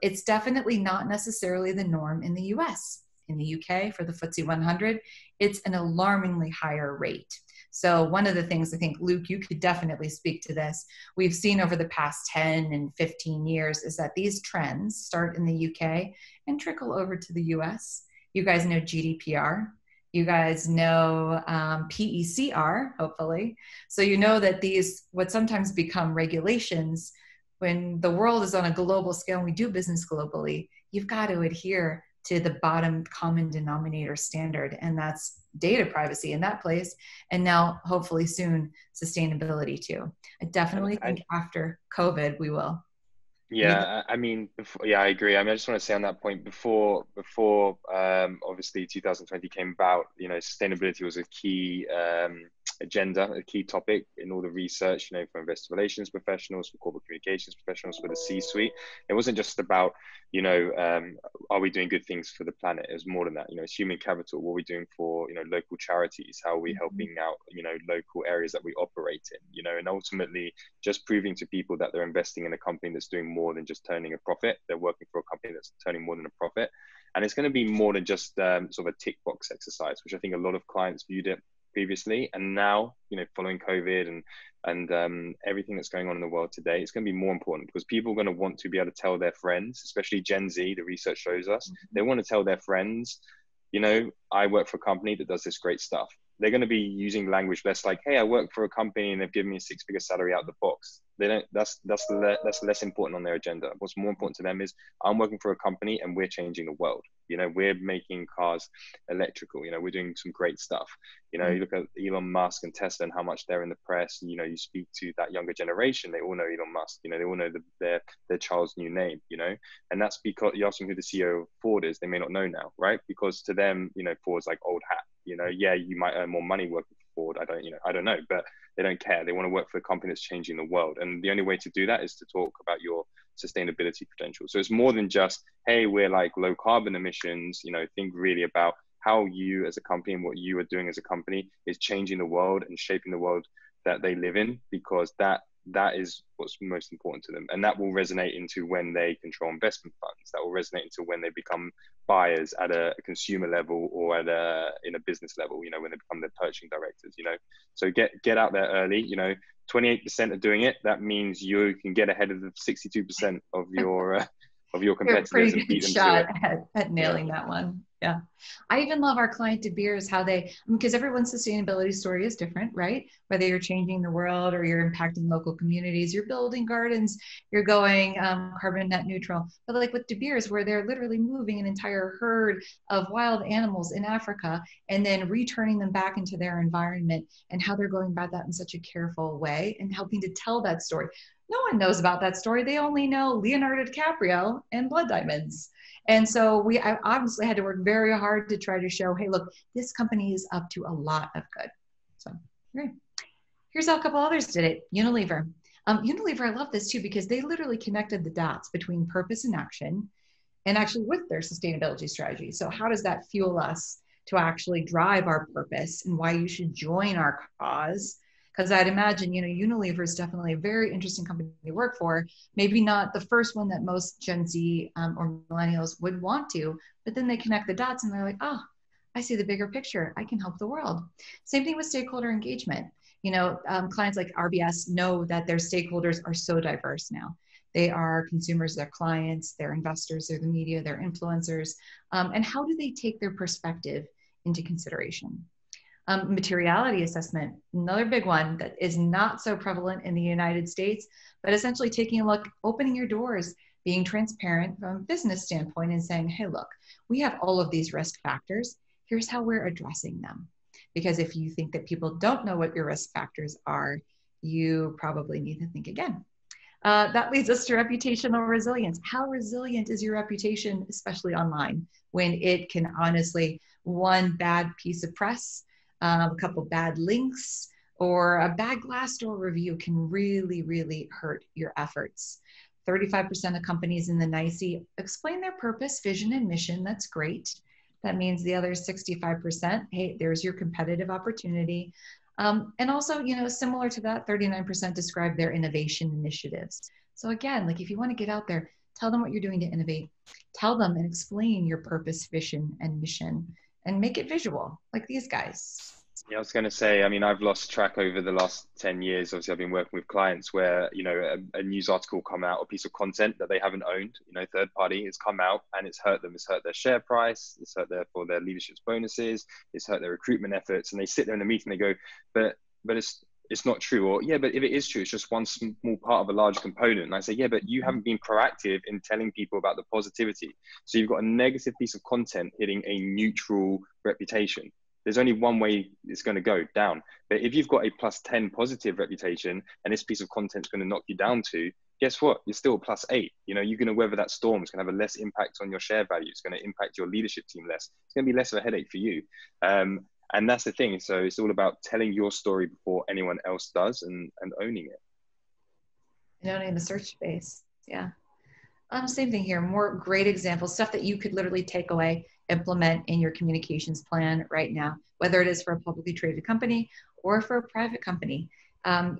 It's definitely not necessarily the norm in the US. In the UK, for the FTSE 100, it's an alarmingly higher rate. So one of the things I think, Luke, you could definitely speak to this, we've seen over the past 10 and 15 years is that these trends start in the UK and trickle over to the US. You guys know GDPR, you guys know PECR, hopefully. So you know that these, what sometimes become regulations, when the world is on a global scale and we do business globally, you've got to adhere to the bottom common denominator standard, and that's data privacy in that place, and now hopefully soon, sustainability too. I definitely think after COVID, we will. Yeah, I mean, yeah, I agree. I mean, I just want to say on that point, before obviously 2020 came about, sustainability was a key agenda, a key topic in all the research, for investor relations professionals, for corporate communications professionals, for the C-suite. It wasn't just about, are we doing good things for the planet? It was more than that. It's human capital. What are we doing for, local charities? How are we helping out, local areas that we operate in? And ultimately just proving to people that they're investing in a company that's doing more than just turning a profit. They're working for a company that's turning more than a profit. And it's going to be more than just sort of a tick box exercise, which I think a lot of clients viewed it previously. And now, following COVID and everything that's going on in the world today, it's going to be more important because people are going to want to be able to tell their friends, especially Gen Z, the research shows us, they want to tell their friends, I work for a company that does this great stuff. They're going to be using language less like, hey, I work for a company and they've given me a six-figure salary out of the box. They don't, that's less important on their agenda. What's more important to them is I'm working for a company and we're changing the world. We're making cars electrical, we're doing some great stuff. You look at Elon Musk and Tesla and how much they're in the press. You speak to that younger generation, they all know Elon Musk, they all know their child's new name, and that's because you ask them who the CEO of Ford is, they may not know now, right? Because to them, Ford's like old hat. Yeah, you might earn more money working for Ford. I don't know, but they don't care. They want to work for a company that's changing the world. And the only way to do that is to talk about your sustainability potential. So it's more than just, hey, we're like low carbon emissions, you know, think really about how you as a company and what you are doing as a company is changing the world and shaping the world that they live in, because that is what's most important to them. And that will resonate into when they control investment funds, that will resonate into when they become buyers at a consumer level or at in a business level, you know, when they become their purchasing directors, you know. So get out there early, you know, 28% are doing it. That means you can get ahead of the 62% of your competitors and beat them to it. At nailing that one. Yeah. I even love our client De Beers, how they, because everyone's sustainability story is different, right? Whether you're changing the world or you're impacting local communities, you're building gardens, you're going carbon net neutral. But like with De Beers, where they're literally moving an entire herd of wild animals in Africa and then returning them back into their environment, and how they're going about that in such a careful way and helping to tell that story. No one knows about that story. They only know Leonardo DiCaprio and blood diamonds. And so I obviously had to work very hard to try to show, hey, look, this company is up to a lot of good. So great. Here's a couple others today. Unilever. Unilever, I love this too, because they literally connected the dots between purpose and action, and actually with their sustainability strategy. So how does that fuel us to actually drive our purpose and why you should join our cause? Because I'd imagine, you know, Unilever is definitely a very interesting company to work for. Maybe not the first one that most Gen Z or millennials would want to, but then they connect the dots and they're like, oh, I see the bigger picture. I can help the world. Same thing with stakeholder engagement. You know, clients like RBS know that their stakeholders are so diverse now. They are consumers, they're clients, they're investors, they're the media, they're influencers. And how do they take their perspective into consideration? Materiality assessment, another big one that is not so prevalent in the United States, but essentially taking a look, opening your doors, being transparent from a business standpoint and saying, hey, look, we have all of these risk factors. Here's how we're addressing them. Because if you think that people don't know what your risk factors are, you probably need to think again. That leads us to reputational resilience. How resilient is your reputation, especially online, when it can honestly, one bad piece of press, a couple bad links, or a bad Glassdoor review can really, really hurt your efforts. 35% of companies in the NYSE explain their purpose, vision, and mission. That's great. That means the other 65%, hey, there's your competitive opportunity. And also, you know, similar to that, 39% describe their innovation initiatives. So again, like if you want to get out there, tell them what you're doing to innovate. Tell them and explain your purpose, vision, and mission. And make it visual, like these guys. Yeah, I was going to say, I mean, I've lost track over the last 10 years. Obviously, I've been working with clients where, you know, a news article come out, a piece of content that they haven't owned, you know, third party has come out and it's hurt them. It's hurt their share price. It's hurt their leadership's bonuses. It's hurt their recruitment efforts. And they sit there in the meeting, they go, but it's not true. Or yeah, but if it is true, it's just one small part of a large component. And I say, yeah, but you haven't been proactive in telling people about the positivity. So you've got a negative piece of content hitting a neutral reputation. There's only one way it's going to go, down. But if you've got a plus 10 positive reputation and this piece of content's going to knock you down to, guess what? You're still +8. You know, you're going to weather that storm. It's going to have a less impact on your share value. It's going to impact your leadership team less. It's going to be less of a headache for you. And that's the thing. So it's all about telling your story before anyone else does and owning it. And owning the search space. Yeah. Same thing here. More great examples, stuff that you could literally take away, implement in your communications plan right now, whether it is for a publicly traded company or for a private company.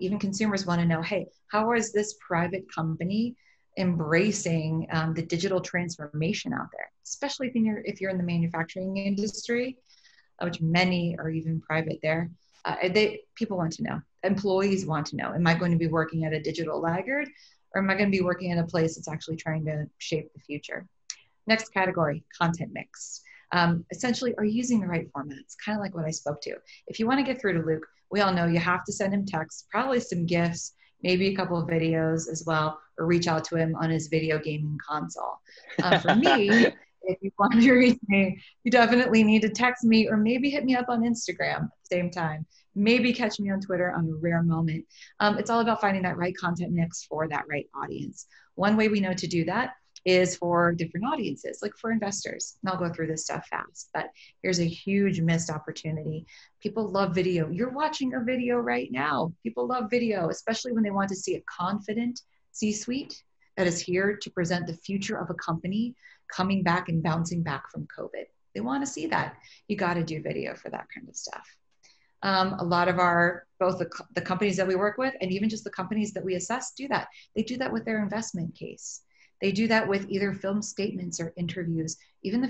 Even consumers want to know, hey, how is this private company embracing the digital transformation out there, especially if you're in the manufacturing industry, which many are even private there. People want to know. Employees want to know. Am I going to be working at a digital laggard, or am I going to be working at a place that's actually trying to shape the future? Next category, content mix. Essentially, are you using the right format? It's kind of like what I spoke to. If you want to get through to Luke, we all know you have to send him texts, probably some GIFs, maybe a couple of videos as well, or reach out to him on his video gaming console. For me, if you want to reach me, you definitely need to text me or maybe hit me up on Instagram at the same time. Maybe catch me on Twitter on a rare moment. It's all about finding that right content mix for that right audience. One way we know to do that is for different audiences, like for investors. And I'll go through this stuff fast, but here's a huge missed opportunity. People love video. You're watching a video right now. People love video, especially when they want to see a confident C-suite that is here to present the future of a company coming back and bouncing back from COVID. They want to see that. You got to do video for that kind of stuff. A lot of our, both the companies that we work with and even just the companies that we assess do that. They do that with their investment case. They do that with either film statements or interviews, even the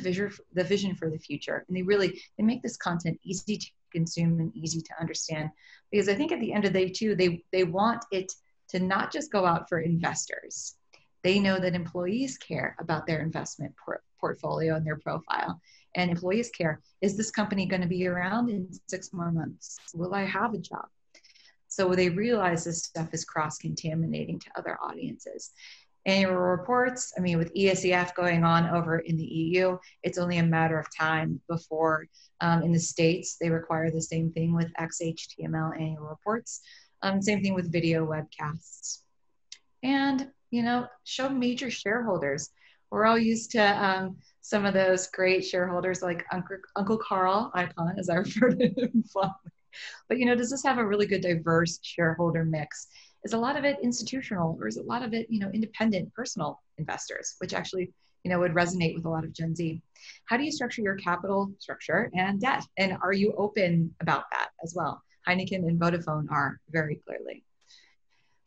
vision for the future. And they make this content easy to consume and easy to understand, because I think at the end of the day too, they want it to not just go out for investors. They know that employees care about their investment portfolio and their profile. And employees care, is this company going to be around in 6 more months? Will I have a job? So they realize this stuff is cross-contaminating to other audiences. Annual reports, I mean, with ESEF going on over in the EU, it's only a matter of time before in the States, they require the same thing with XHTML annual reports. Same thing with video webcasts. And, you know, show major shareholders. We're all used to some of those great shareholders like Uncle Carl, Icon, as I refer to him. But, you know, does this have a really good diverse shareholder mix? Is a lot of it institutional, or is a lot of it, you know, independent personal investors, which actually, you know, would resonate with a lot of Gen Z? How do you structure your capital structure and debt? And are you open about that as well? Heineken and Vodafone are very clearly.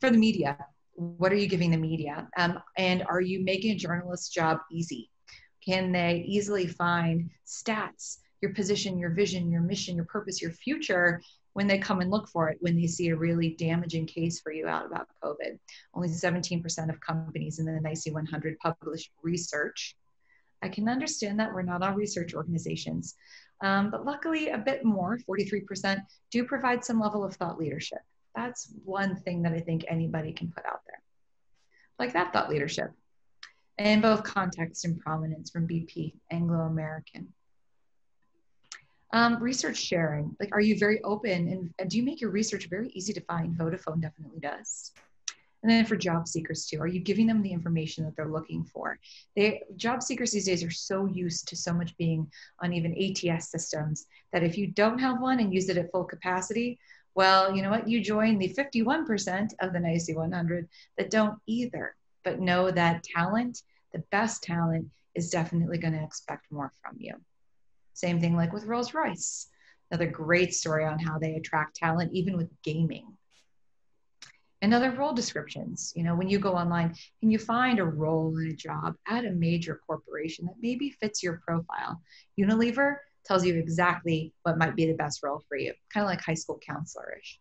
For the media, what are you giving the media? And are you making a journalist's job easy? Can they easily find stats, your position, your vision, your mission, your purpose, your future, when they come and look for it, when they see a really damaging case for you out about COVID? Only 17% of companies in the NYSE 100 publish research. I can understand that we're not all research organizations, but luckily a bit more, 43%, do provide some level of thought leadership. That's one thing that I think anybody can put out there. Like that thought leadership. And both context and prominence from BP, Anglo American. Research sharing, like, are you very open and do you make your research very easy to find? Vodafone definitely does. And then for job seekers too, are you giving them the information that they're looking for? Job seekers these days are so used to so much being on even ATS systems that if you don't have one and use it at full capacity, well, you know what? You join the 51% of the NYSE 100 that don't either, but know that talent, the best talent, is definitely going to expect more from you. Same thing like with Rolls-Royce, another great story on how they attract talent, even with gaming. And other role descriptions, you know, when you go online, can you find a role in a job at a major corporation that maybe fits your profile? Unilever tells you exactly what might be the best role for you, kind of like high school counselor-ish.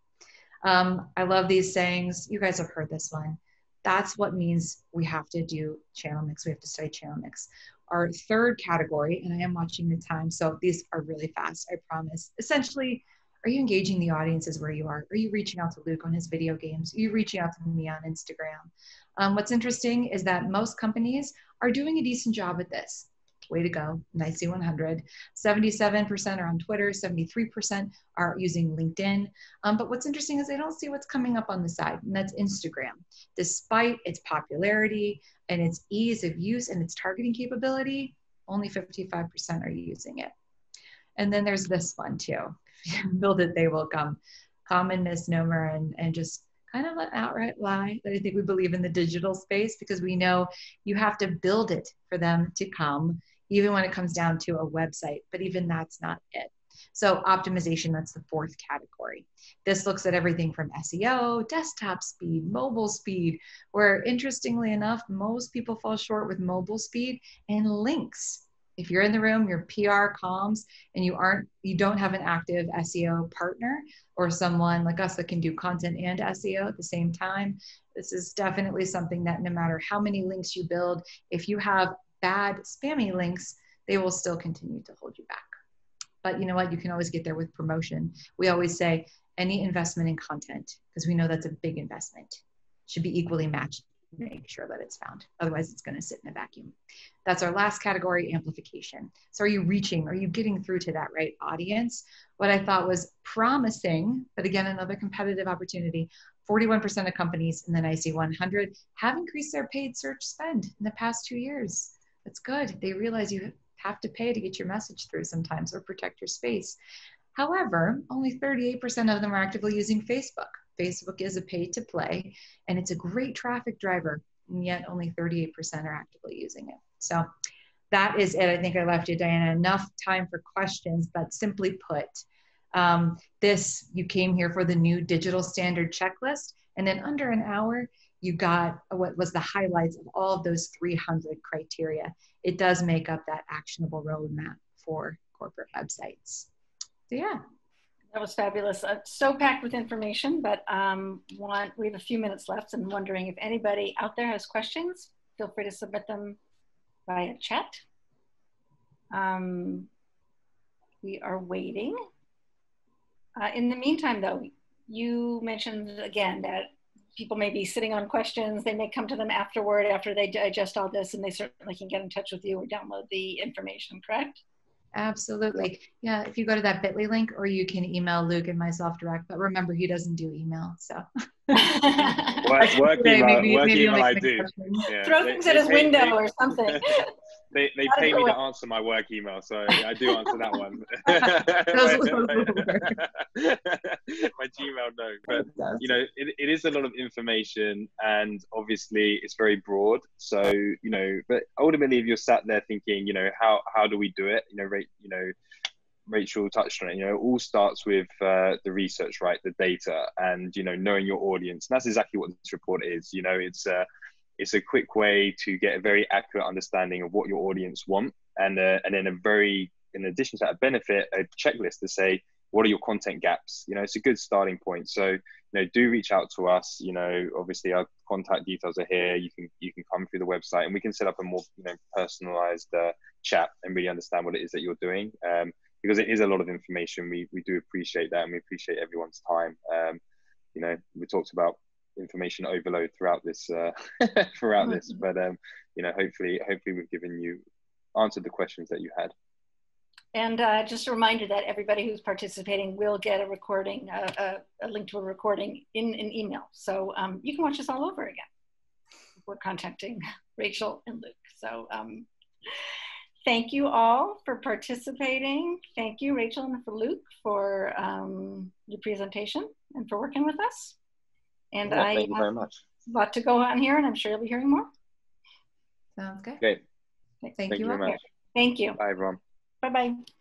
I love these sayings. You guys have heard this one. That's what means we have to do channel mix. We have to study channel mix. Our third category, and I am watching the time, so these are really fast, I promise. Essentially, are you engaging the audiences where you are? Are you reaching out to Luke on his video games? Are you reaching out to me on Instagram? What's interesting is that most companies are doing a decent job at this. Way to go, NYSE 100. 77% are on Twitter, 73% are using LinkedIn. But what's interesting is they don't see what's coming up on the side, and that's Instagram. Despite its popularity and its ease of use and its targeting capability, only 55% are using it. And then there's this one too, build it, they will come. Common misnomer and just kind of an outright lie that I think we believe in the digital space, because we know you have to build it for them to come, even when it comes down to a website, but even that's not it. So optimization, that's the fourth category. This looks at everything from SEO, desktop speed, mobile speed, where interestingly enough, most people fall short with mobile speed and links. If you're in the room, you're PR comms, and you don't have an active SEO partner or someone like us that can do content and SEO at the same time, this is definitely something that no matter how many links you build, if you have bad spammy links, they will still continue to hold you back. But you know what? You can always get there with promotion. We always say any investment in content, because we know that's a big investment, should be equally matched to make sure that it's found. Otherwise, it's going to sit in a vacuum. That's our last category, amplification. So are you reaching? Are you getting through to that right audience? What I thought was promising, but again, another competitive opportunity, 41% of companies in the NYSE 100 have increased their paid search spend in the past 2 years. That's good. They realize you have to pay to get your message through sometimes or protect your space. However, only 38% of them are actively using Facebook. Facebook is a pay to play, and it's a great traffic driver. and yet only 38% are actively using it. So that is it. I think I left you, Diana, enough time for questions, but simply put, you came here for the new digital standard checklist, and in under an hour, you got what was the highlights of all of those 300 criteria. It does make up that actionable roadmap for corporate websites. So yeah. That was fabulous. So packed with information, but we have a few minutes left, and wondering if anybody out there has questions, feel free to submit them via chat. We are waiting. In the meantime, though, you mentioned again that people may be sitting on questions. They may come to them afterward, after they digest all this, and they certainly can get in touch with you or download the information, correct? Absolutely. Yeah, if you go to that bit.ly link, or you can email Luke and myself direct, but remember, he doesn't do email, so. work email I do. Yeah. Throw things at his window or something. They pay me to answer my work email, so I do answer that one. My Gmail, no. But, you know, it is a lot of information, and obviously it's very broad. So, you know, but ultimately if you're sat there thinking, you know, how do we do it? You know, Rachel touched on it, you know, it all starts with the research, right? The data and, you know, knowing your audience. And that's exactly what this report is. You know, it's a quick way to get a very accurate understanding of what your audience want. And then in addition to that, a benefit, a checklist to say, what are your content gaps? You know, it's a good starting point. So, you know, do reach out to us. You know, obviously our contact details are here. You can come through the website, and we can set up a more, you know, personalized chat and really understand what it is that you're doing. Because it is a lot of information. We do appreciate that, and we appreciate everyone's time. You know, we talked about information overload throughout this, but you know, hopefully we've answered the questions that you had. And just a reminder that everybody who's participating will get a recording, a link to a recording in an email. So you can watch this all over again. We're contacting Rachel and Luke. So thank you all for participating. Thank you, Rachel and Luke, for your presentation and for working with us. And yeah, thank you very much. A lot to go on here, and I'm sure you'll be hearing more. Sounds good. Great. Thank you very much. Thank you. Bye, everyone. Bye-bye.